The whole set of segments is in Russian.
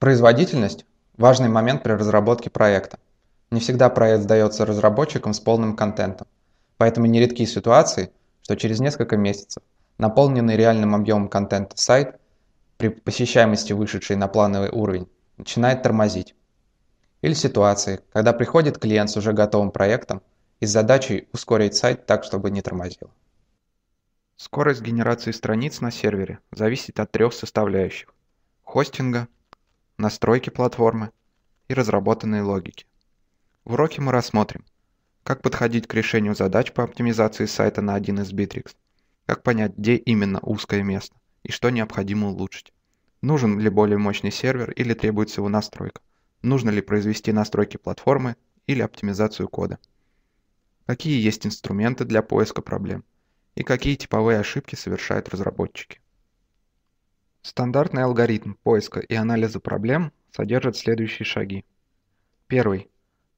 Производительность – важный момент при разработке проекта. Не всегда проект сдается разработчикам с полным контентом, поэтому нередки ситуации, что через несколько месяцев наполненный реальным объемом контента сайт при посещаемости, вышедшей на плановый уровень, начинает тормозить. Или ситуации, когда приходит клиент с уже готовым проектом и с задачей ускорить сайт так, чтобы не тормозил. Скорость генерации страниц на сервере зависит от трех составляющих – хостинга, настройки платформы и разработанной логики. В уроке мы рассмотрим, как подходить к решению задач по оптимизации сайта на 1С-Битрикс, как понять, где именно узкое место и что необходимо улучшить, нужен ли более мощный сервер или требуется его настройка, нужно ли произвести настройки платформы или оптимизацию кода, какие есть инструменты для поиска проблем и какие типовые ошибки совершают разработчики. Стандартный алгоритм поиска и анализа проблем содержит следующие шаги. Первый.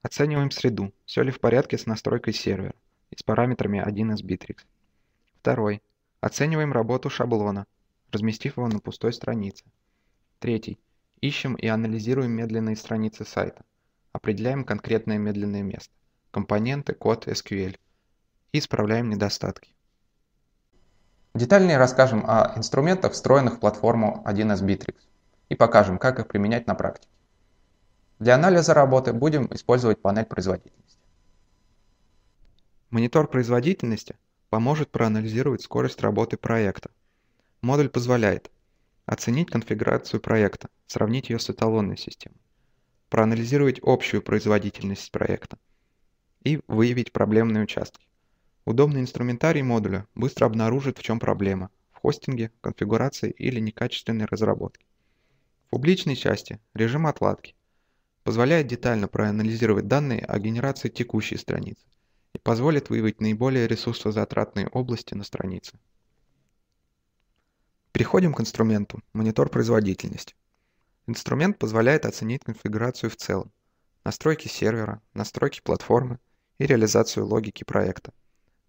Оцениваем среду, все ли в порядке с настройкой сервера и с параметрами 1С-Битрикс. Второй. Оцениваем работу шаблона, разместив его на пустой странице. Третий. Ищем и анализируем медленные страницы сайта. Определяем конкретное медленное место, компоненты, код, SQL и исправляем недостатки. Детальнее расскажем о инструментах, встроенных в платформу 1С-Битрикс, и покажем, как их применять на практике. Для анализа работы будем использовать панель производительности. Монитор производительности поможет проанализировать скорость работы проекта. Модуль позволяет оценить конфигурацию проекта, сравнить ее с эталонной системой, проанализировать общую производительность проекта и выявить проблемные участки. Удобный инструментарий модуля быстро обнаружит, в чем проблема – в хостинге, конфигурации или некачественной разработке. В публичной части режим отладки позволяет детально проанализировать данные о генерации текущей страницы и позволит выявить наиболее ресурсозатратные области на странице. Переходим к инструменту «Монитор производительности». Инструмент позволяет оценить конфигурацию в целом, настройки сервера, настройки платформы и реализацию логики проекта.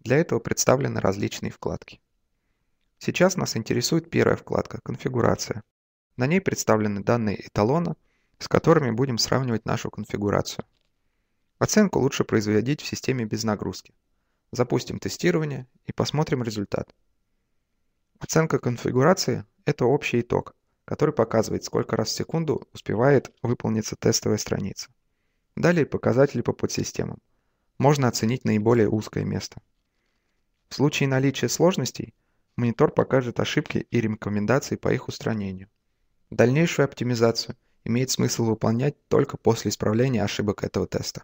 Для этого представлены различные вкладки. Сейчас нас интересует первая вкладка «Конфигурация». На ней представлены данные эталона, с которыми будем сравнивать нашу конфигурацию. Оценку лучше производить в системе без нагрузки. Запустим тестирование и посмотрим результат. Оценка конфигурации – это общий итог, который показывает, сколько раз в секунду успевает выполниться тестовая страница. Далее показатели по подсистемам. Можно оценить наиболее узкое место. В случае наличия сложностей, монитор покажет ошибки и рекомендации по их устранению. Дальнейшую оптимизацию имеет смысл выполнять только после исправления ошибок этого теста.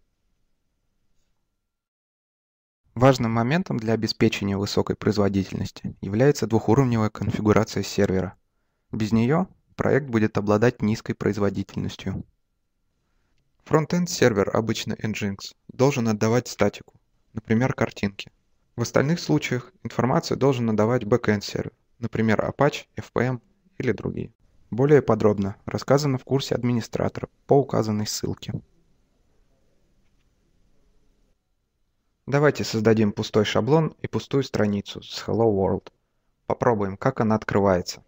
Важным моментом для обеспечения высокой производительности является двухуровневая конфигурация сервера. Без нее проект будет обладать низкой производительностью. Фронтенд сервер, обычно Nginx, должен отдавать статику, например, картинки. В остальных случаях информацию должен отдавать бэкэнд сервер, например, Apache, FPM или другие. Более подробно рассказано в курсе администратора по указанной ссылке. Давайте создадим пустой шаблон и пустую страницу с Hello World. Попробуем, как она открывается.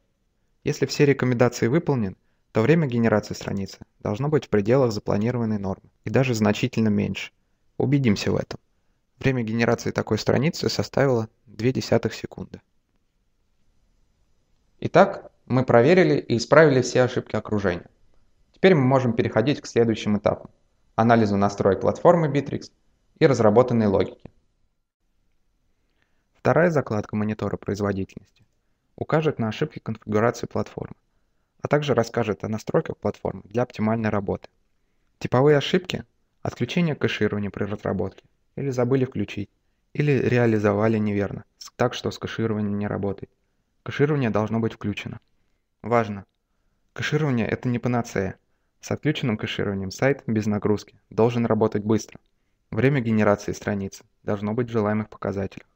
Если все рекомендации выполнены, то время генерации страницы должно быть в пределах запланированной нормы и даже значительно меньше. Убедимся в этом. Время генерации такой страницы составило 0,2 секунды. Итак, мы проверили и исправили все ошибки окружения. Теперь мы можем переходить к следующим этапам – анализу настроек платформы Bitrix и разработанной логики. Вторая закладка монитора производительности укажет на ошибки конфигурации платформы, а также расскажет о настройках платформы для оптимальной работы. Типовые ошибки – отключение кэширования при разработке, или забыли включить, или реализовали неверно, так что с кэшированием не работает. Кэширование должно быть включено. Важно! Кэширование – это не панацея. С отключенным кэшированием сайт без нагрузки должен работать быстро. Время генерации страницы должно быть в желаемых показателях.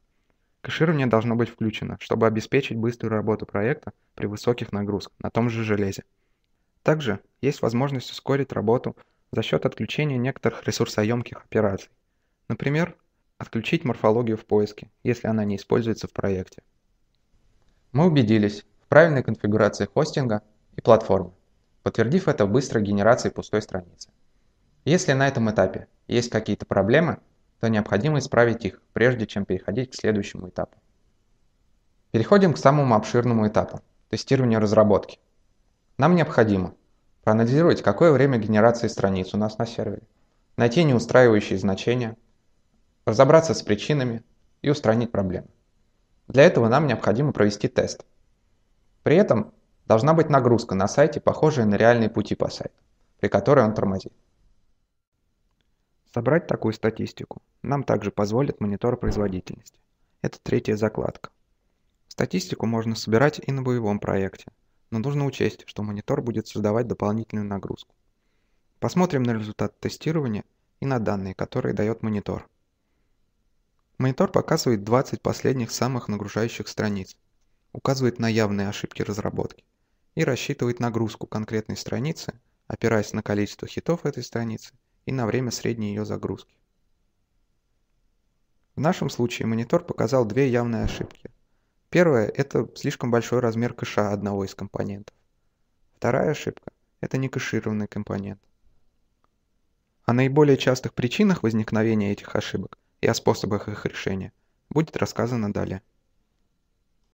Кэширование должно быть включено, чтобы обеспечить быструю работу проекта при высоких нагрузках на том же железе. Также есть возможность ускорить работу за счет отключения некоторых ресурсоемких операций. Например, отключить морфологию в поиске, если она не используется в проекте. Мы убедились в правильной конфигурации хостинга и платформы. подтвердив это быстрой генерацией пустой страницы. Если на этом этапе есть какие-то проблемы, то необходимо исправить их, прежде чем переходить к следующему этапу. Переходим к самому обширному этапу – тестированию разработки. Нам необходимо проанализировать, какое время генерации страниц у нас на сервере, найти неустраивающие значения, разобраться с причинами и устранить проблемы. Для этого нам необходимо провести тест. При этом должна быть нагрузка на сайте, похожая на реальные пути по сайту, при которой он тормозит. Собрать такую статистику нам также позволит монитор производительности. Это третья закладка. Статистику можно собирать и на боевом проекте, но нужно учесть, что монитор будет создавать дополнительную нагрузку. Посмотрим на результат тестирования и на данные, которые дает монитор. Монитор показывает 20 последних самых нагружающих страниц, указывает на явные ошибки разработки и рассчитывает нагрузку конкретной страницы, опираясь на количество хитов этой страницы и на время средней ее загрузки. В нашем случае монитор показал две явные ошибки. Первая – это слишком большой размер кэша одного из компонентов. Вторая ошибка – это некэшированный компонент. О наиболее частых причинах возникновения этих ошибок и о способах их решения будет рассказано далее.